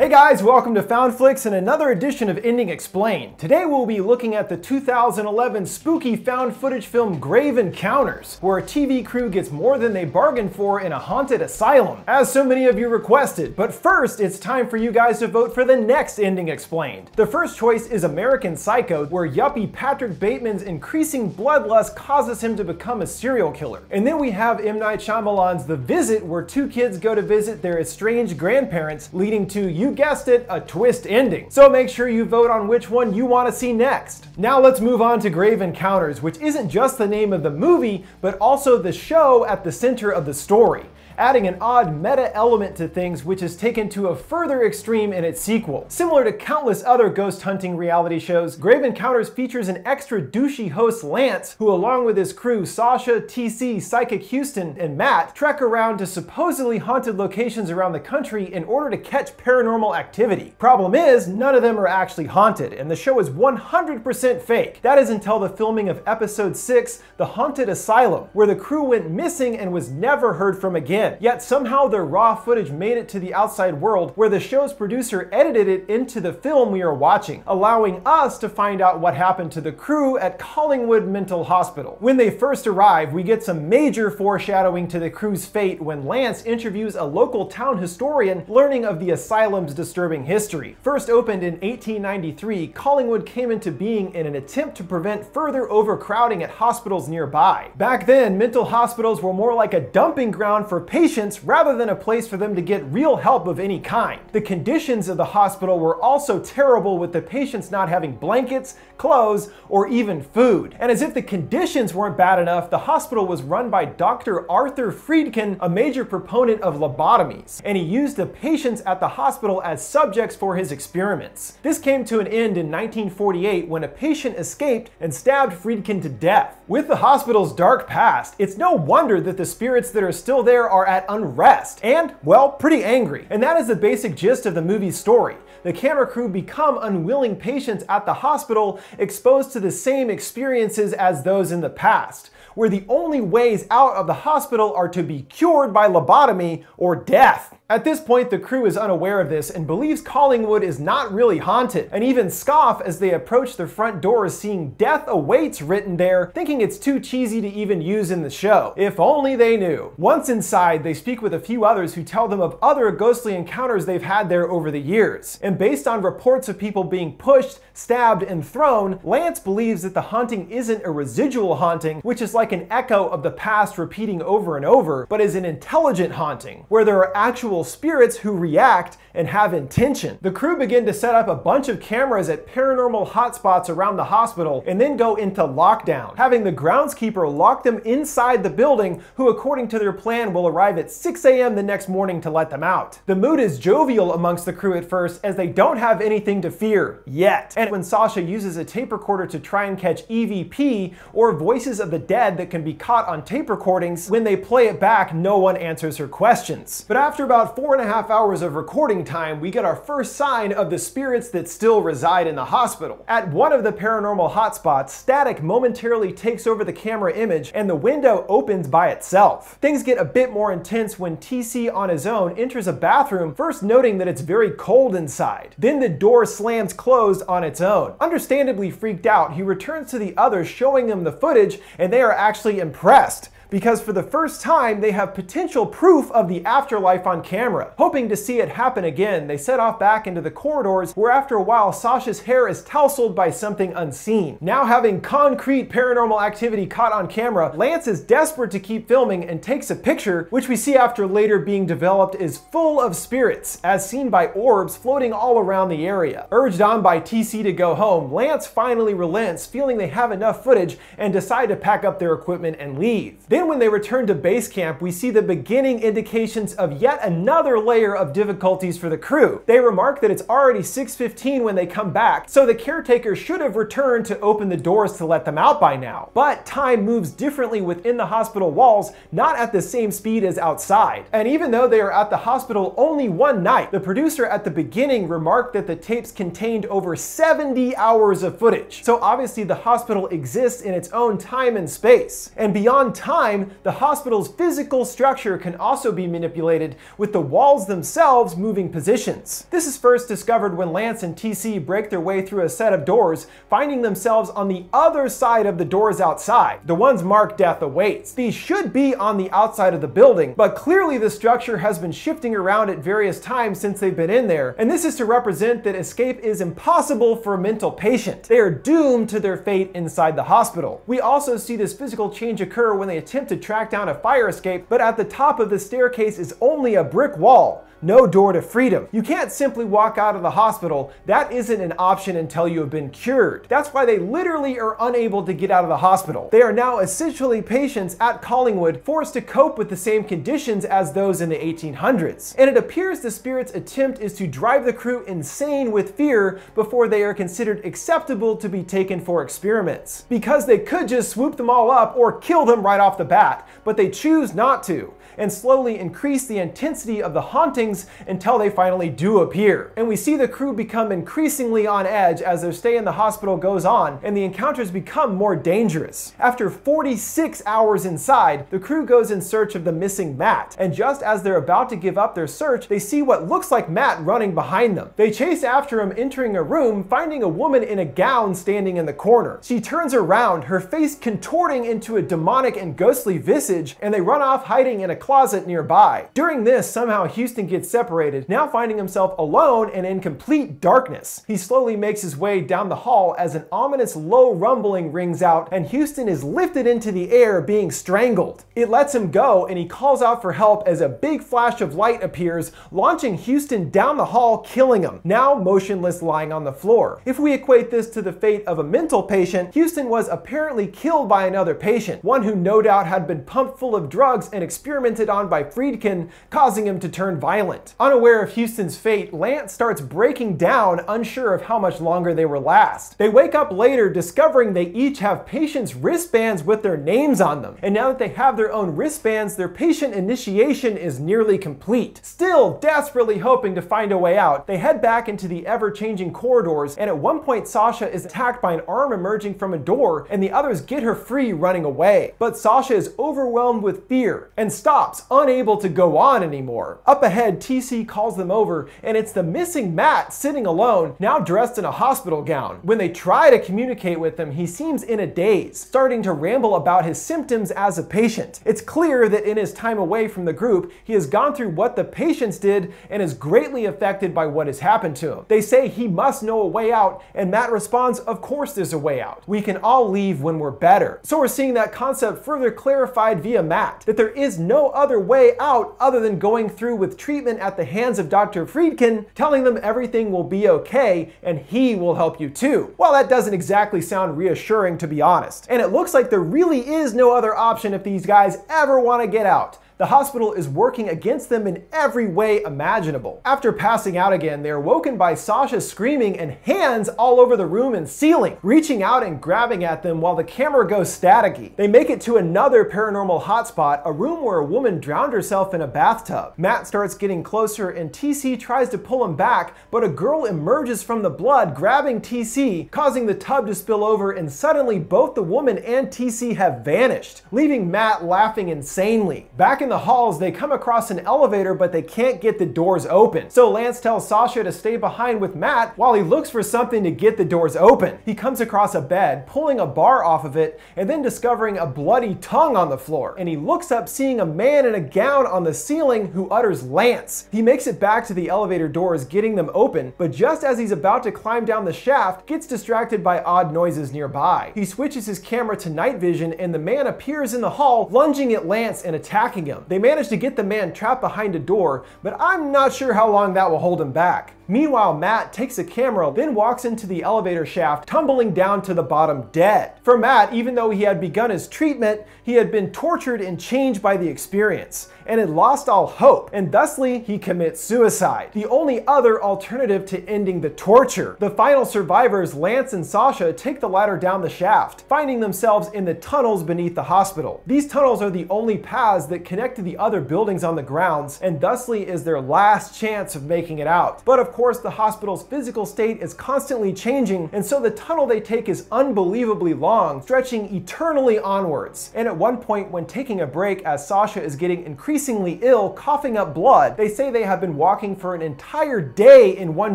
Hey guys, welcome to Found Flix and another edition of Ending Explained. Today we'll be looking at the 2011 spooky found footage film Grave Encounters, where a TV crew gets more than they bargained for in a haunted asylum, as so many of you requested. But first, it's time for you guys to vote for the next Ending Explained. The first choice is American Psycho, where yuppie Patrick Bateman's increasing bloodlust causes him to become a serial killer. And then we have M. Night Shyamalan's The Visit, where two kids go to visit their estranged grandparents, leading to, you guessed it, a twist ending. So make sure you vote on which one you want to see next. Now let's move on to Grave Encounters, which isn't just the name of the movie, but also the show at the center of the story, adding an odd meta element to things which is taken to a further extreme in its sequel. Similar to countless other ghost hunting reality shows, Grave Encounters features an extra douchey host, Lance, who along with his crew, Sasha, TC, Psychic Houston, and Matt, trek around to supposedly haunted locations around the country in order to catch paranormal activity. Problem is, none of them are actually haunted, and the show is 100% fake. That is until the filming of episode 6, The Haunted Asylum, where the crew went missing and was never heard from again. Yet somehow their raw footage made it to the outside world, where the show's producer edited it into the film we are watching, allowing us to find out what happened to the crew at Collingwood Mental Hospital. When they first arrive, we get some major foreshadowing to the crew's fate when Lance interviews a local town historian, learning of the asylum's disturbing history. First opened in 1893, Collingwood came into being in an attempt to prevent further overcrowding at hospitals nearby. Back then, mental hospitals were more like a dumping ground for patients rather than a place for them to get real help of any kind. The conditions of the hospital were also terrible, with the patients not having blankets, clothes, or even food. And as if the conditions weren't bad enough, the hospital was run by Dr. Arthur Friedkin, a major proponent of lobotomies, and he used the patients at the hospital as subjects for his experiments. This came to an end in 1948 when a patient escaped and stabbed Friedkin to death. With the hospital's dark past, it's no wonder that the spirits that are still there are at unrest and, well, pretty angry. And that is the basic gist of the movie's story. The camera crew become unwilling patients at the hospital, exposed to the same experiences as those in the past, where the only ways out of the hospital are to be cured by lobotomy or death. At this point, the crew is unaware of this and believes Collingwood is not really haunted, and even scoff as they approach the front door, seeing "Death Awaits" written there, thinking it's too cheesy to even use in the show. If only they knew. Once inside, they speak with a few others who tell them of other ghostly encounters they've had there over the years. And based on reports of people being pushed, stabbed, and thrown, Lance believes that the haunting isn't a residual haunting, which is like an echo of the past repeating over and over, but is an intelligent haunting, where there are actual spirits who react and have intention. The crew begin to set up a bunch of cameras at paranormal hotspots around the hospital and then go into lockdown, having the groundskeeper lock them inside the building, who according to their plan will arrive at 6 a.m. the next morning to let them out. The mood is jovial amongst the crew at first, as they don't have anything to fear yet. And when Sasha uses a tape recorder to try and catch EVP, or voices of the dead that can be caught on tape recordings, when they play it back, no one answers her questions. But after about 4.5 hours of recording time, we get our first sign of the spirits that still reside in the hospital. At one of the paranormal hotspots, static momentarily takes over the camera image and the window opens by itself. Things get a bit more intense when TC on his own enters a bathroom, first noting that it's very cold inside. Then the door slams closed on its own. Understandably freaked out, he returns to the others, showing them the footage, and they are actually impressed, because for the first time, they have potential proof of the afterlife on camera. Hoping to see it happen again, they set off back into the corridors, where after a while, Sasha's hair is tousled by something unseen. Now having concrete paranormal activity caught on camera, Lance is desperate to keep filming and takes a picture, which we see after later being developed is full of spirits, as seen by orbs floating all around the area. Urged on by TC to go home, Lance finally relents, feeling they have enough footage, and decide to pack up their equipment and leave. Then when they return to base camp, we see the beginning indications of yet another layer of difficulties for the crew. They remark that it's already 6:15 when they come back, so the caretaker should have returned to open the doors to let them out by now. But time moves differently within the hospital walls, not at the same speed as outside. And even though they are at the hospital only one night, the producer at the beginning remarked that the tapes contained over 70 hours of footage. So obviously the hospital exists in its own time and space. And beyond time, time, the hospital's physical structure can also be manipulated, with the walls themselves moving positions. This is first discovered when Lance and TC break their way through a set of doors, finding themselves on the other side of the doors outside, the ones marked "Death Awaits." These should be on the outside of the building, but clearly the structure has been shifting around at various times since they've been in there, and this is to represent that escape is impossible for a mental patient. They are doomed to their fate inside the hospital. We also see this physical change occur when they attempt to track down a fire escape, but at the top of the staircase is only a brick wall. No door to freedom. You can't simply walk out of the hospital. That isn't an option until you have been cured. That's why they literally are unable to get out of the hospital. They are now essentially patients at Collingwood, forced to cope with the same conditions as those in the 1800s. And it appears the spirit's attempt is to drive the crew insane with fear before they are considered acceptable to be taken for experiments. Because they could just swoop them all up or kill them right off the bat, but they choose not to, and slowly increase the intensity of the haunting until they finally do appear. And we see the crew become increasingly on edge as their stay in the hospital goes on and the encounters become more dangerous. After 46 hours inside, the crew goes in search of the missing Matt, and just as they're about to give up their search, they see what looks like Matt running behind them. They chase after him, entering a room, finding a woman in a gown standing in the corner. She turns around, her face contorting into a demonic and ghostly visage, and they run off, hiding in a closet nearby. During this, somehow Houston gets separated, now finding himself alone and in complete darkness. He slowly makes his way down the hall as an ominous low rumbling rings out, and Houston is lifted into the air, being strangled. It lets him go, and he calls out for help as a big flash of light appears, launching Houston down the hall, killing him, now motionless lying on the floor. If we equate this to the fate of a mental patient, Houston was apparently killed by another patient, one who no doubt had been pumped full of drugs and experimented on by Friedkin, causing him to turn violent. Unaware of Houston's fate, Lance starts breaking down, unsure of how much longer they will last. They wake up later, discovering they each have patients' wristbands with their names on them. And now that they have their own wristbands, their patient initiation is nearly complete. Still desperately hoping to find a way out, they head back into the ever-changing corridors, and at one point Sasha is attacked by an arm emerging from a door, and the others get her free, running away. But Sasha is overwhelmed with fear and stops, unable to go on anymore. Up ahead, TC calls them over, and it's the missing Matt sitting alone, now dressed in a hospital gown. When they try to communicate with him, he seems in a daze, starting to ramble about his symptoms as a patient. It's clear that in his time away from the group, he has gone through what the patients did and is greatly affected by what has happened to him. They say he must know a way out, and Matt responds, "Of course there's a way out. We can all leave when we're better." So we're seeing that concept further clarified via Matt, that there is no other way out other than going through with treatment at the hands of Dr. Friedkin, telling them everything will be okay and he will help you too. Well, that doesn't exactly sound reassuring, to be honest. And it looks like there really is no other option if these guys ever want to get out. The hospital is working against them in every way imaginable. After passing out again, they are woken by Sasha screaming and hands all over the room and ceiling, reaching out and grabbing at them while the camera goes staticky. They make it to another paranormal hotspot, a room where a woman drowned herself in a bathtub. Matt starts getting closer and TC tries to pull him back, but a girl emerges from the blood, grabbing TC, causing the tub to spill over, and suddenly both the woman and TC have vanished, leaving Matt laughing insanely. Back in the halls, they come across an elevator, but they can't get the doors open. So Lance tells Sasha to stay behind with Matt while he looks for something to get the doors open. He comes across a bed, pulling a bar off of it, and then discovering a bloody tongue on the floor. And he looks up, seeing a man in a gown on the ceiling who utters "Lance." He makes it back to the elevator doors, getting them open, but just as he's about to climb down the shaft, gets distracted by odd noises nearby. He switches his camera to night vision, and the man appears in the hall, lunging at Lance and attacking him. They manage to get the man trapped behind a door, but I'm not sure how long that will hold him back. Meanwhile, Matt takes a camera, then walks into the elevator shaft, tumbling down to the bottom dead. For Matt, even though he had begun his treatment, he had been tortured and changed by the experience. and had lost all hope, and thusly he commits suicide, the only other alternative to ending the torture. The final survivors, Lance and Sasha, take the ladder down the shaft, finding themselves in the tunnels beneath the hospital. These tunnels are the only paths that connect to the other buildings on the grounds, and thusly is their last chance of making it out. But of course, the hospital's physical state is constantly changing, and so the tunnel they take is unbelievably long, stretching eternally onwards. And at one point, when taking a break as Sasha is getting increasingly ill, coughing up blood, they say they have been walking for an entire day in one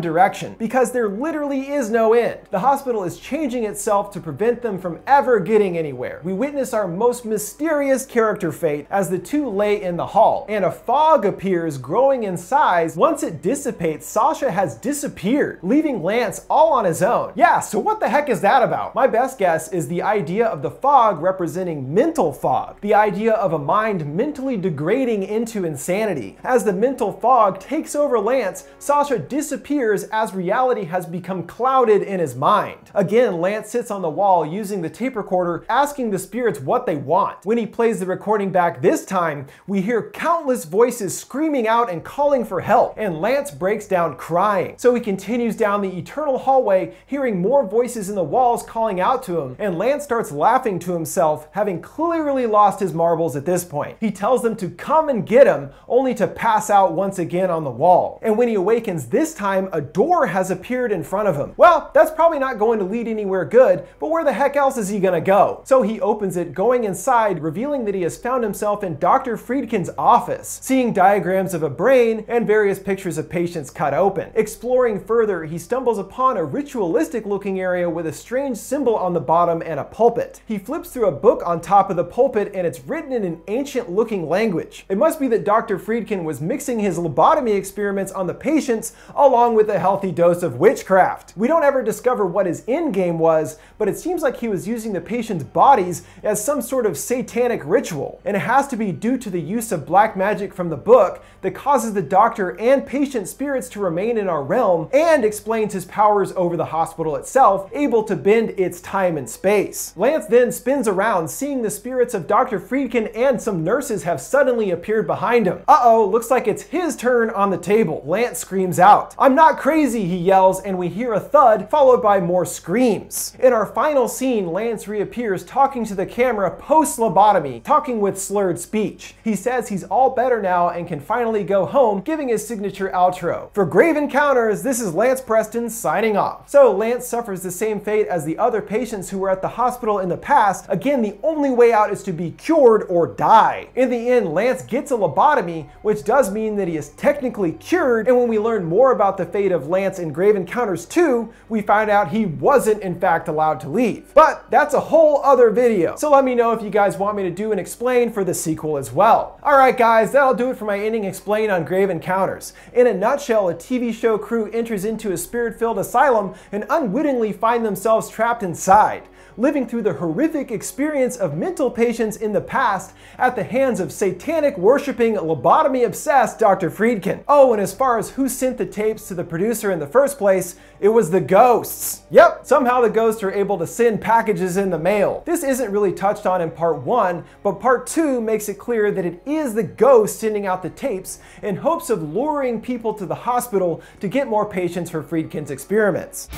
direction, because there literally is no end. The hospital is changing itself to prevent them from ever getting anywhere. We witness our most mysterious character fate as the two lay in the hall, and a fog appears, growing in size. Once it dissipates, Sasha has disappeared, leaving Lance all on his own. Yeah, so what the heck is that about? My best guess is the idea of the fog representing mental fog, the idea of a mind mentally degrading into insanity. As the mental fog takes over Lance, Sasha disappears as reality has become clouded in his mind. Again, Lance sits on the wall using the tape recorder, asking the spirits what they want. When he plays the recording back this time, we hear countless voices screaming out and calling for help, and Lance breaks down crying. So he continues down the eternal hallway, hearing more voices in the walls calling out to him, and Lance starts laughing to himself, having clearly lost his marbles at this point. He tells them to come and get him, only to pass out once again on the wall. And when he awakens this time, a door has appeared in front of him. Well, that's probably not going to lead anywhere good, but where the heck else is he gonna go? So he opens it, going inside, revealing that he has found himself in Dr. Friedkin's office, seeing diagrams of a brain and various pictures of patients cut open. Exploring further, he stumbles upon a ritualistic looking area with a strange symbol on the bottom and a pulpit. He flips through a book on top of the pulpit, and it's written in an ancient looking language. It must be that Dr. Friedkin was mixing his lobotomy experiments on the patients along with a healthy dose of witchcraft. We don't ever discover what his end game was, but it seems like he was using the patient's bodies as some sort of satanic ritual, and it has to be due to the use of black magic from the book that causes the doctor and patient spirits to remain in our realm, and explains his powers over the hospital itself, able to bend its time and space. Lance then spins around, seeing the spirits of Dr. Friedkin and some nurses have suddenly appeared behind him. Uh-oh, looks like it's his turn on the table. Lance screams out. "I'm not crazy," he yells, and we hear a thud followed by more screams. In our final scene, Lance reappears talking to the camera post-lobotomy, talking with slurred speech. He says he's all better now and can finally go home, giving his signature outro. For Grave Encounters, this is Lance Preston signing off. So Lance suffers the same fate as the other patients who were at the hospital in the past. Again, the only way out is to be cured or die. In the end, Lance gets a lobotomy, which does mean that he is technically cured, and when we learn more about the fate of Lance in Grave Encounters 2, we find out he wasn't in fact allowed to leave. But that's a whole other video, so let me know if you guys want me to do an explain for the sequel as well. Alright guys, that'll do it for my ending explain on Grave Encounters. In a nutshell, a TV show crew enters into a spirit-filled asylum and unwittingly find themselves trapped inside, living through the horrific experience of mental patients in the past at the hands of satanic worshipping, lobotomy-obsessed Dr. Friedkin. Oh, and as far as who sent the tapes to the producer in the first place, it was the ghosts. Yep, somehow the ghosts are able to send packages in the mail. This isn't really touched on in part 1, but part 2 makes it clear that it is the ghosts sending out the tapes in hopes of luring people to the hospital to get more patients for Friedkin's experiments.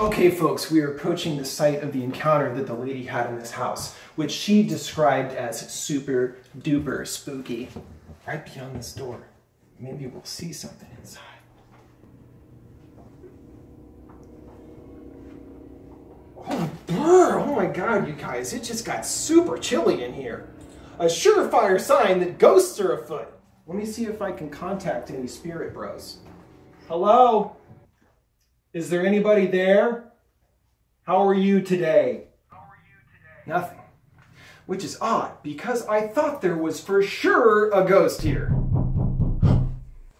Okay folks, we are approaching the site of the encounter that the lady had in this house, which she described as super duper spooky. Right beyond this door, maybe we'll see something inside. Oh, brr! Oh my god, you guys, it just got super chilly in here. A surefire sign that ghosts are afoot. Let me see if I can contact any spirit bros. Hello? Is there anybody there? How are you today? Nothing. Which is odd, because I thought there was for sure a ghost here. I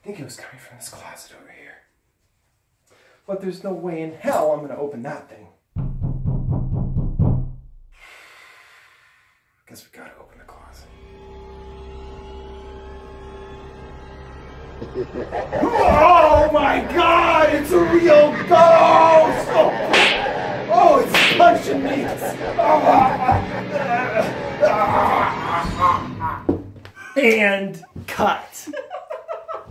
think it was coming from this closet over here. But there's no way in hell I'm going to open that thing. Guess we gotta open the closet. Oh my god! It's a real ghost! Oh, it's punching me! And cut.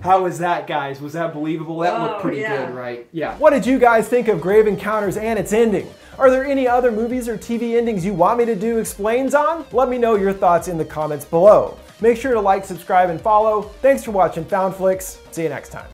How was that, guys? Was that believable? That looked pretty good, right? Yeah. What did you guys think of Grave Encounters and its ending? Are there any other movies or TV endings you want me to do explains on? Let me know your thoughts in the comments below. Make sure to like, subscribe, and follow. Thanks for watching Found Flix. See you next time.